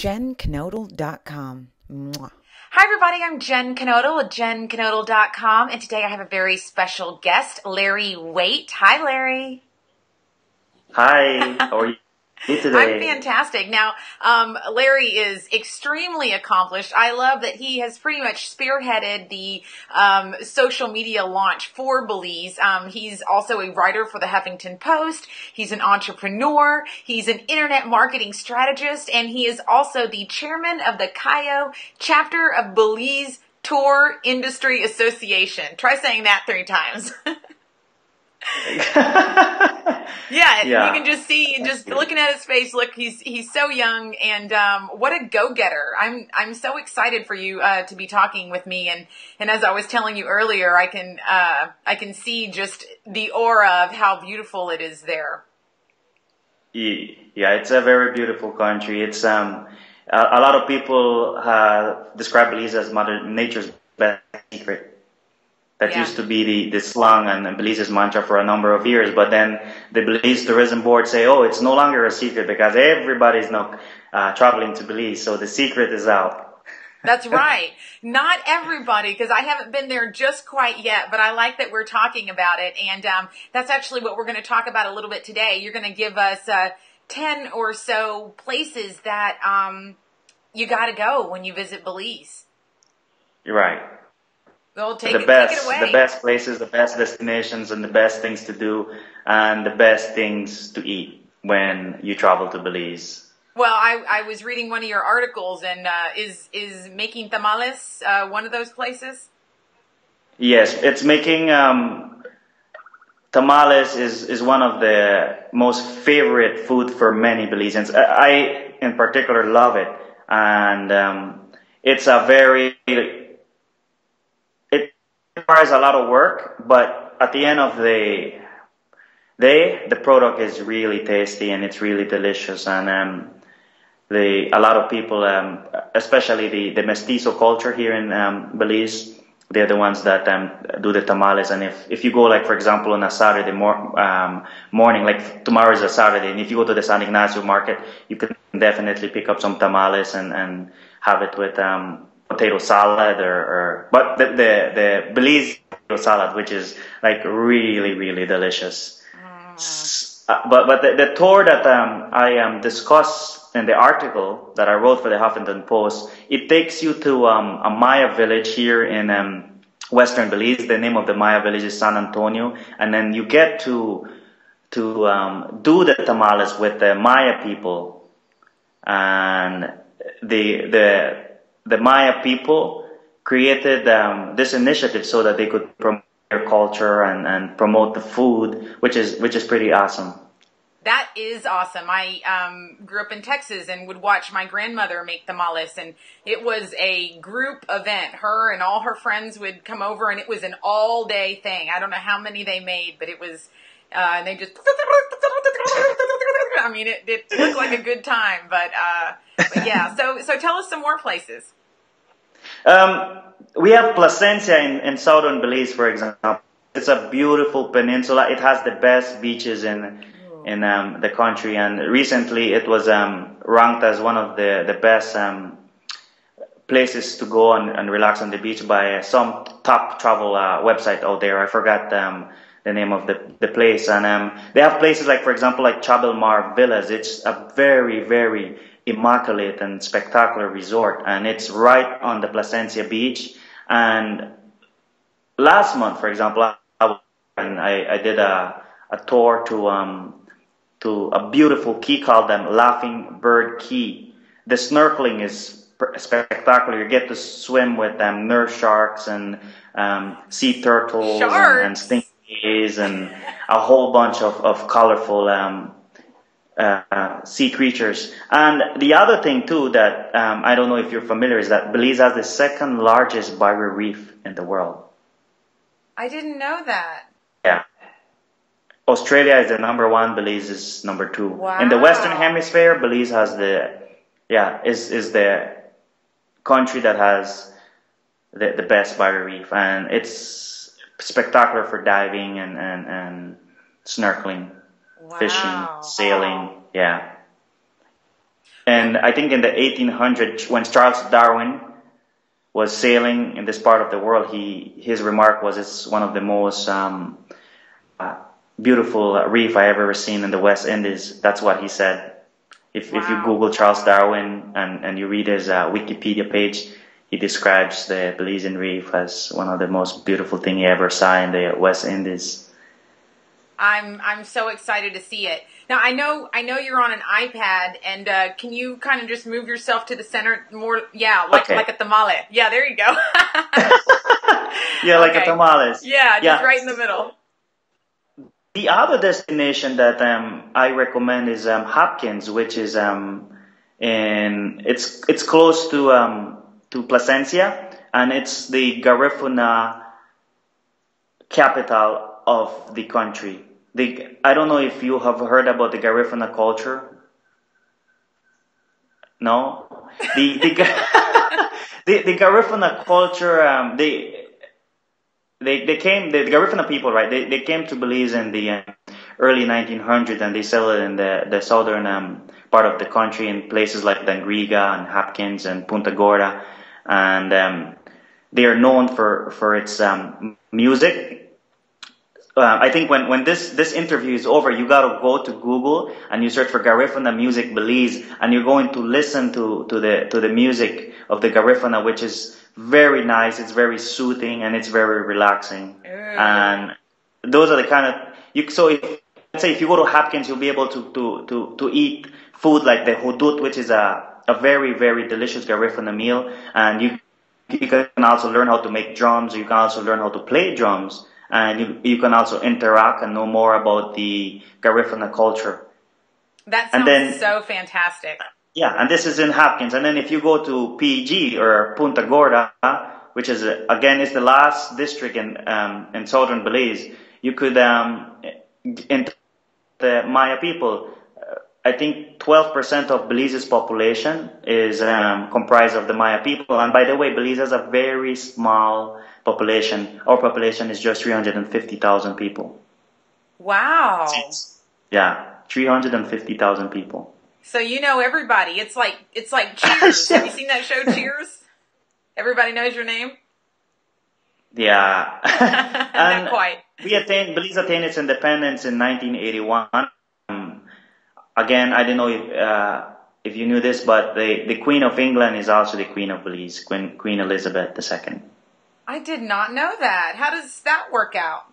JenKnoedl.com. Mwah. Hi everybody, I'm Jen Knoedl with JenKnoedl.com, and today I have a very special guest, Larry Waight. Hi, Larry. Hi, how are you? Today. I'm fantastic. Now, Larry is extremely accomplished. I love that he has pretty much spearheaded the social media launch for Belize. He's also a writer for the Huffington Post. He's an entrepreneur. He's an internet marketing strategist, and he is also the chairman of the Cayo chapter of Belize Tour Industry Association. Try saying that 3 times. Yeah, you can just see, just looking at his face, look, he's so young, and what a go-getter. I'm so excited for you to be talking with me, and as I was telling you earlier, I can see just the aura of how beautiful it is there. Yeah, it's a very beautiful country. It's a lot of people describe Belize as Mother Nature's best secret. That used to be the slang and Belize's mantra for a number of years, but then the Belize Tourism Board say, oh, it's no longer a secret because everybody's now traveling to Belize, so the secret is out. That's right. Not everybody, because I haven't been there just quite yet, but I like that we're talking about it, and that's actually what we're going to talk about a little bit today. You're going to give us 10 or so places that you got to go when you visit Belize. You're right. The best places, the best destinations, and the best things to do, and the best things to eat when you travel to Belize. Well, I was reading one of your articles, and is making tamales one of those places? Yes, it's making tamales is one of the most favorite food for many Belizeans. I in particular love it, and it's a very requires a lot of work, but at the end of the day, the product is really tasty and it's really delicious. And a lot of people, especially the mestizo culture here in Belize, they're the ones that do the tamales. And if you go, like for example, on a Saturday morning, like tomorrow is a Saturday, and if you go to the San Ignacio market, you can definitely pick up some tamales and have it with potato salad, but the Belize potato salad, which is like really, really delicious. But the tour that I discussed in the article that I wrote for the Huffington Post, it takes you to a Maya village here in western Belize. The name of the Maya village is San Antonio, and then you get to do the tamales with the Maya people, and the Maya people created this initiative so that they could promote their culture and promote the food, which is pretty awesome. That is awesome. I grew up in Texas and would watch my grandmother make tamales, and it was a group event. Her and all her friends would come over, and it was an all-day thing. I don't know how many they made, but it was and they just I mean, it looked like a good time, but yeah. So tell us some more places. We have Placencia in southern Belize, for example. It's a beautiful peninsula. It has the best beaches in the country, and recently it was ranked as one of the best places to go and relax on the beach by some top travel website out there. I forgot the name of the place, and they have places like, for example, like Chabel Mar Villas. It's a very, very immaculate and spectacular resort, and it's right on the Placencia beach. And last month, for example, I did a tour to a beautiful key called Laughing Bird Key. The snorkeling is spectacular. You get to swim with nurse sharks and sea turtles and stingrays and a whole bunch of colorful sea creatures. And the other thing too that I don't know if you're familiar is that Belize has the second largest barrier reef in the world. I didn't know that. Yeah. Australia is the number 1, Belize is number 2. Wow. In the Western Hemisphere, Belize has is the country that has the best barrier reef, and it's spectacular for diving and snorkeling, fishing, sailing. Yeah. And I think in the 1800s, when Charles Darwin was sailing in this part of the world, his remark was, it's one of the most beautiful reef I ever seen in the West Indies. That's what he said. If you Google Charles Darwin and you read his Wikipedia page, he describes the Belizean reef as one of the most beautiful thing he ever saw in the West Indies. I'm so excited to see it. Now I know you're on an iPad, and can you kind of just move yourself to the center more? Yeah, like a tamale. Yeah, there you go. Yeah, like a tamale. Yeah, just right in the middle. The other destination that I recommend is Hopkins, which is in it's close to Placencia, and it's the Garifuna capital of the country. I don't know if you have heard about the Garifuna culture. No? The Garifuna culture, the Garifuna people, right? They came to Belize in the early 1900s, and they settled in the southern part of the country in places like Dangriga and Hopkins and Punta Gorda, and they are known for its music. I think when this interview is over, you got to go to Google and you search for Garifuna Music Belize, and you're going to listen to the music of the Garifuna, which is very nice. It's very soothing and it's very relaxing. Ooh. And those are the kind of let's say if you go to Hopkins, you'll be able to eat food like the hudut, which is a very, very delicious Garifuna meal, and you can also learn how to make drums. You can also learn how to play drums. And you can also interact and know more about the Garifuna culture. That sounds so fantastic. Yeah, and this is in Hopkins. And then if you go to PG or Punta Gorda, which is, again, is the last district in southern Belize, you could interact with the Maya people. I think 12% of Belize's population is comprised of the Maya people. And by the way, Belize has a very small population. Our population is just 350,000 people. Wow. Yeah, 350,000 people. So you know everybody. It's like Cheers. Have you seen that show Cheers? Everybody knows your name? Yeah. Not quite. Belize attained its independence in 1981. Again, I don't know if you knew this, but the Queen of England is also the Queen of Belize, Queen Elizabeth II. I did not know that. How does that work out?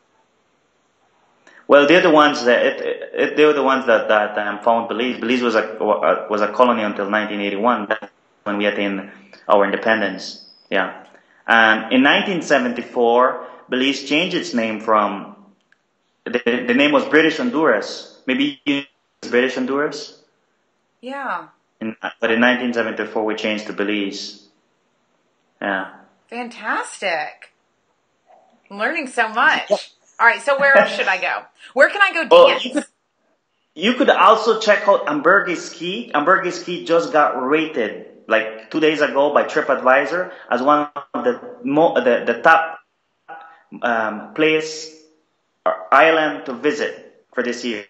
Well, they're the ones that found Belize. Belize was a colony until 1981. That's when we attained our independence. Yeah, and in 1974, Belize changed its name from the name was British Honduras. Maybe you know British Honduras. Yeah. But in 1974, we changed to Belize. Yeah. Fantastic. I'm learning so much. All right, so where else should I go? Where can I go dance? Well, you could also check out Ambergris Caye. Ambergris Caye just got rated like 2 days ago by TripAdvisor as one of the top place or island to visit for this year.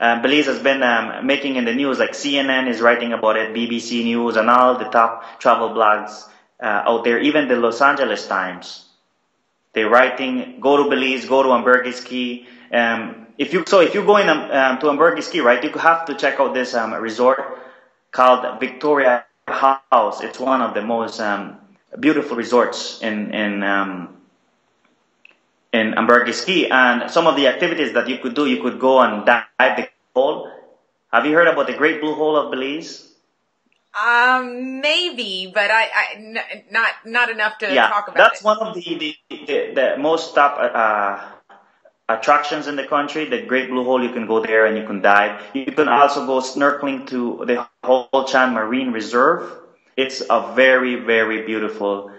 Belize has been making in the news, like CNN is writing about it, BBC News, and all the top travel blogs out there, even the Los Angeles Times. They're writing, go to Belize, go to Ambergris Caye. If you go in to Ambergris Caye, right, you have to check out this resort called Victoria House. It's one of the most beautiful resorts in Ambergris Caye, and some of the activities that you could do, you could go and dive the hole. Have you heard about the Great Blue Hole of Belize? Maybe, but not enough to talk about. That's one of the most top attractions in the country. The Great Blue Hole, you can go there and you can dive. You can also go snorkeling to the Hol Chan Marine Reserve. It's a very, very beautiful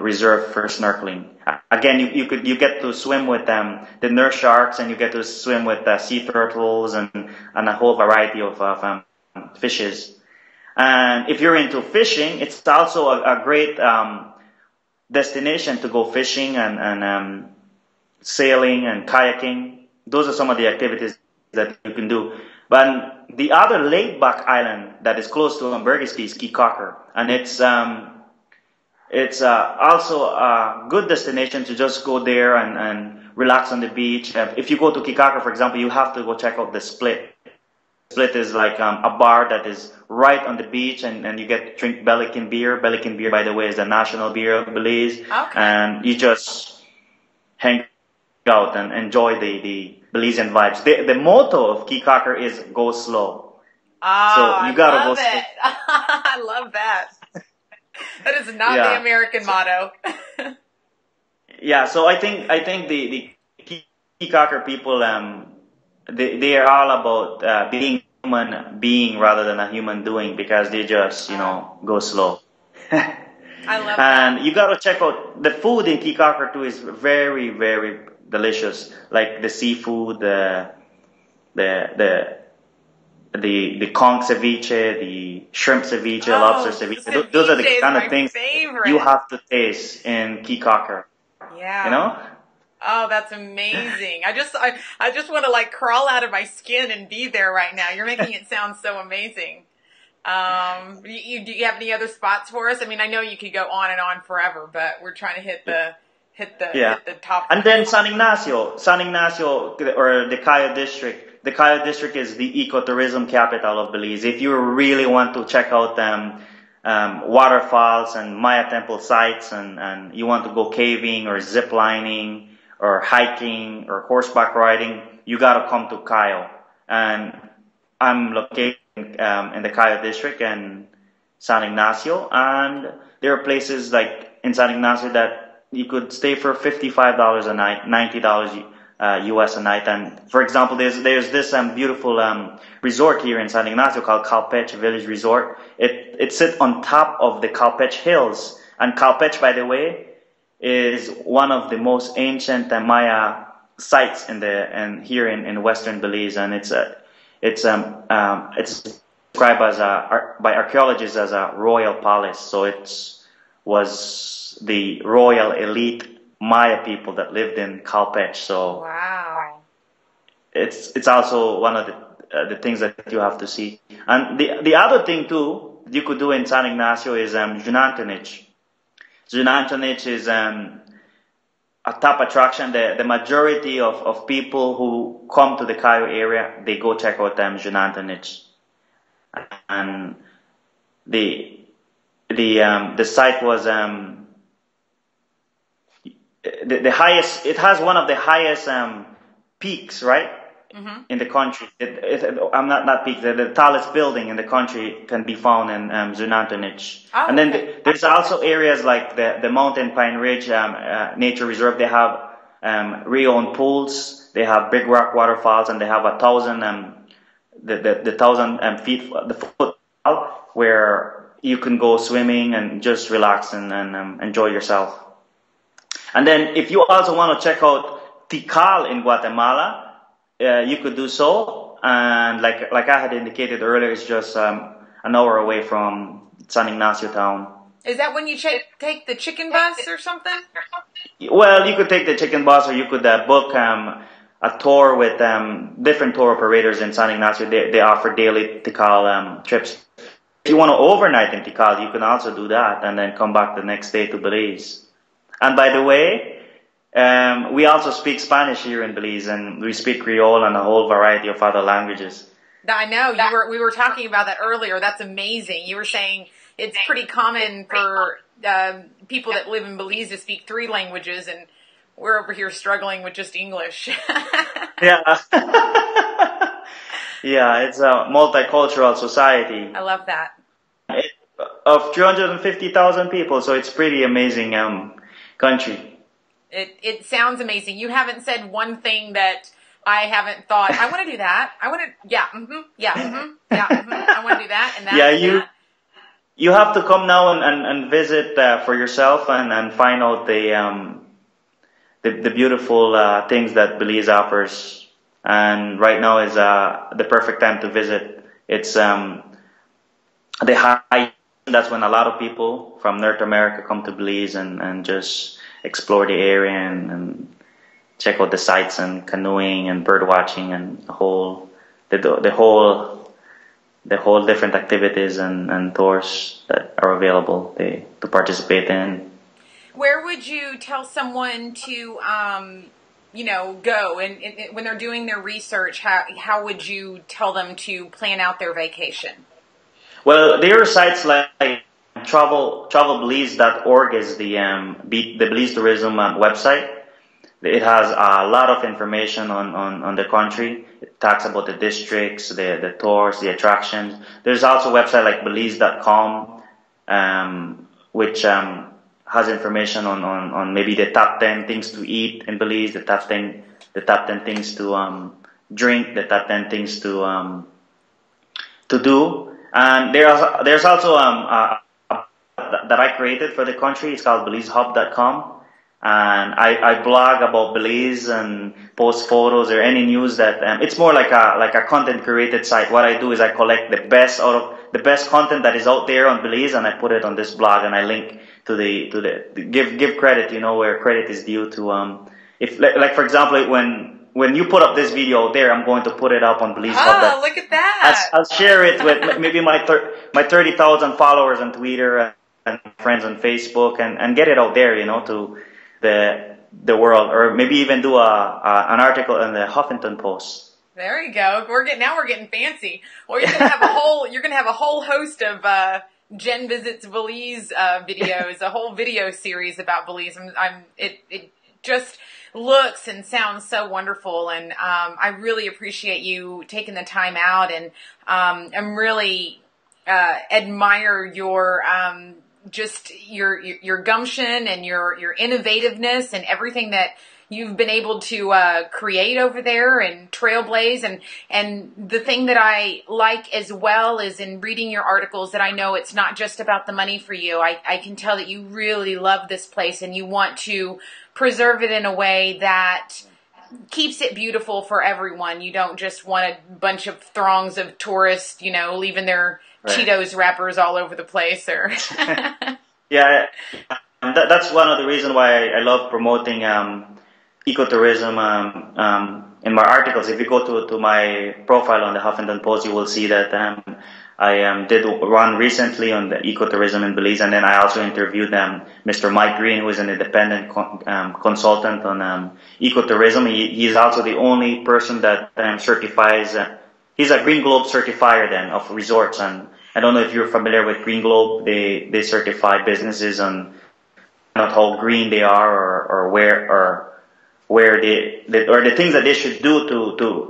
reserve for snorkeling. Again, you get to swim with the nurse sharks, and you get to swim with sea turtles and a whole variety of fishes. And if you're into fishing, it's also a great destination to go fishing and sailing and kayaking. Those are some of the activities that you can do. But the other laid-back island that is close to Ambergris Caye is Caye Caulker, and it's also a good destination to just go there and relax on the beach. If you go to Caye Caulker, for example, you have to go check out the Split. Split is like a bar that is right on the beach, and you get to drink Belican beer. Belican beer, by the way, is the national beer of Belize. Okay. And you just hang out and enjoy the Belizean vibes. The motto of Caye Caulker is go slow. Oh, so you gotta go slow. I love that. That is not the American motto. Yeah, so I think the Caye Caulker people they are all about being human being rather than a human doing, because they just, you know, go slow. I love that. And you got to check out the food in Caye Caulker too. Is very, very delicious. Like the seafood, the conch ceviche, the shrimp ceviche, lobster ceviche. Those are the kind of things you have to taste in Caye Caulker. Yeah. You know? Oh, that's amazing. I just want to like crawl out of my skin and be there right now. You're making it sound so amazing. Do you have any other spots for us? I mean, I know you could go on and on forever, but we're trying to hit the top. And then San Ignacio or the Cayo District. The Cayo District is the ecotourism capital of Belize. If you really want to check out them, waterfalls and Maya temple sites, and you want to go caving or zip lining or hiking or horseback riding, you got to come to Cayo. And I'm located in the Cayo District and San Ignacio, and there are places like in San Ignacio that you could stay for $55 a night, $90 US a night. And for example, there's this beautiful resort here in San Ignacio called Cahal Pech Village Resort. It sits on top of the Cahal Pech Hills, and Cahal Pech, by the way, is one of the most ancient Maya sites here in Western Belize, and it's described by archaeologists as a royal palace. So it was the royal elite Maya people that lived in Cahal Pech. So wow, it's also one of the things that you have to see. And the other thing too you could do in San Ignacio is Xunantunich. Xunantunich is a top attraction. The majority of people who come to the Cayo area, they go check out Xunantunich. And the site was the highest. It has one of the highest peaks, right? Mm-hmm. In the country. The tallest building in the country can be found in Xunantunich. Oh, and then there's also areas like the Mountain Pine Ridge Nature Reserve. They have re-owned pools, they have big rock waterfalls, and they have the thousand feet where you can go swimming and just relax and enjoy yourself. And then if you also want to check out Tikal in Guatemala, you could do so, and like I had indicated earlier, it's just an hour away from San Ignacio town. Is that when you take the chicken bus or something? Well, you could take the chicken bus, or you could book a tour with different tour operators in San Ignacio. They offer daily Tikal trips. If you want to overnight in Tikal, you can also do that, and then come back the next day to Belize. And by the way, we also speak Spanish here in Belize, and we speak Creole and a whole variety of other languages. I know. We were talking about that earlier. That's amazing. You were saying it's pretty common for people that live in Belize to speak three languages, and we're over here struggling with just English. Yeah. Yeah, it's a multicultural society. I love that. Of 350,000 people, so it's pretty amazing country. It sounds amazing. You haven't said one thing that I haven't thought. I want to do that. I want to, yeah, mm-hmm, yeah, mm-hmm, yeah, mm-hmm, I want to do that and that. Yeah, you have to come now and visit for yourself and find out the beautiful things that Belize offers. And right now is the perfect time to visit. It's the high. That's when a lot of people from North America come to Belize and just explore the area and check out the sites and canoeing and bird watching and a whole the whole different activities and tours that are available to participate in. Where would you tell someone to, go and when they're doing their research, how would you tell them to plan out their vacation? Well, there are sites like travelbelize.org is the Belize tourism website. It has a lot of information on the country. It talks about the districts, the tours, the attractions. There's also a website like Belize.com, which has information on maybe the top 10 things to eat in Belize, the top 10 things to drink, the top 10 things to do. And there's also that I created for the country. It's called BelizeHub.com. And I blog about Belize and post photos or any news that it's more like a content curated site. What I do is I collect the best content that is out there on Belize, and I put it on this blog, and I link to the give credit, where credit is due to if like for example when you put up this video there, I'm going to put it up on Belize. Oh, look at that! I'll share it with maybe my 30,000 followers on Twitter and friends on Facebook and get it out there, to the world, or maybe even do an article in the Huffington Post. There you go. We're getting fancy. Or you're gonna have a whole host of Jen Visits Belize videos, a whole video series about Belize. It just looks and sounds so wonderful, and I really appreciate you taking the time out, and I'm really admire your just your gumption and your innovativeness and everything that you've been able to create over there and trailblaze. And the thing that I like as well is in reading your articles that I know it's not just about the money for you. I can tell that you really love this place and you want to preserve it in a way that keeps it beautiful for everyone. You don't just want a bunch of throngs of tourists, leaving their right. Cheetos wrappers all over the place. Or yeah, that's one of the reasons why I love promoting ecotourism in my articles. If you go to my profile on the Huffington Post, you will see that I did one recently on the ecotourism in Belize, and then I also interviewed Mr. Mike Green, who is an independent consultant on ecotourism. He's also the only person that certifies. He's a Green Globe certifier of resorts, and I don't know if you're familiar with Green Globe. They certify businesses on not how green they are or the things that they should do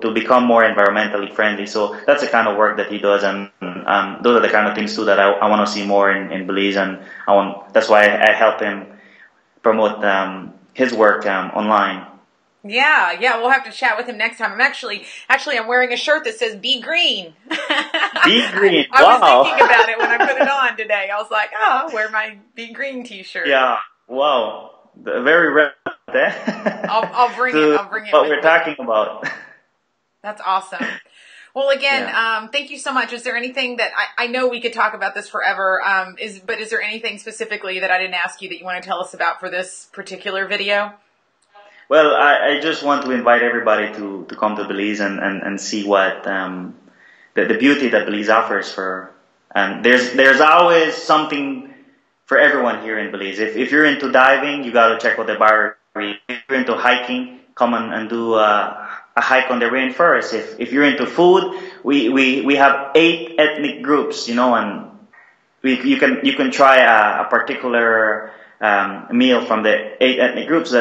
to become more environmentally friendly. So that's the kind of work that he does, and those are the kind of things too that I want to see more in Belize, and that's why I help him promote his work online. Yeah, we'll have to chat with him next time. I'm actually I'm wearing a shirt that says "Be Green." Be Green. Wow. I was thinking about it when I put it on today. I was like, oh, I'll wear my Be Green T-shirt. Yeah. Wow. Very rare. I'll bring it. I'll bring it. What we're talking about. That's awesome. Well, again, yeah. Thank you so much. Is there anything that I know we could talk about this forever? But is there anything specifically that I didn't ask you that you want to tell us about for this particular video? Well, I just want to invite everybody to come to Belize and see what the beauty that Belize offers for. And there's always something for everyone here in Belize. If you're into diving, you got to check out the bar. If you're into hiking, come and do a hike on the rainforest. If you're into food, we have 8 ethnic groups, and you can try a particular meal from the 8 ethnic groups.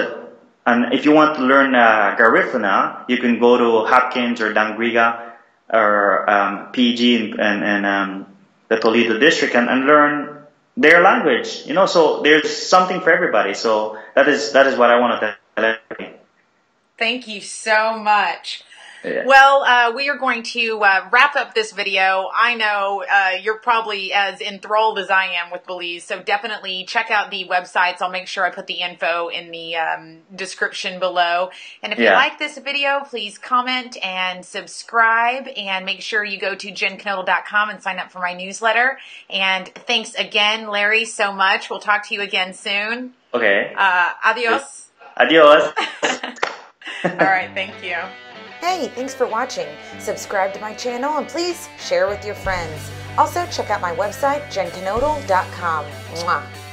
And if you want to learn Garifuna, you can go to Hopkins or Dangriga or PG and the Toledo district and learn their language, so there's something for everybody. So that is what I want to tell everybody. Thank you so much. Yeah. Well, we are going to wrap up this video. I know you're probably as enthralled as I am with Belize, so definitely check out the websites. I'll make sure I put the info in the description below. And if you like this video, please comment and subscribe, and make sure you go to JenKnoedl.com and sign up for my newsletter. And thanks again, Larry, so much. We'll talk to you again soon. Okay. Adios. Adios. All right, thank you. Hey, thanks for watching. Subscribe to my channel and please share with your friends. Also, check out my website, JenKnoedl.com. Mwah.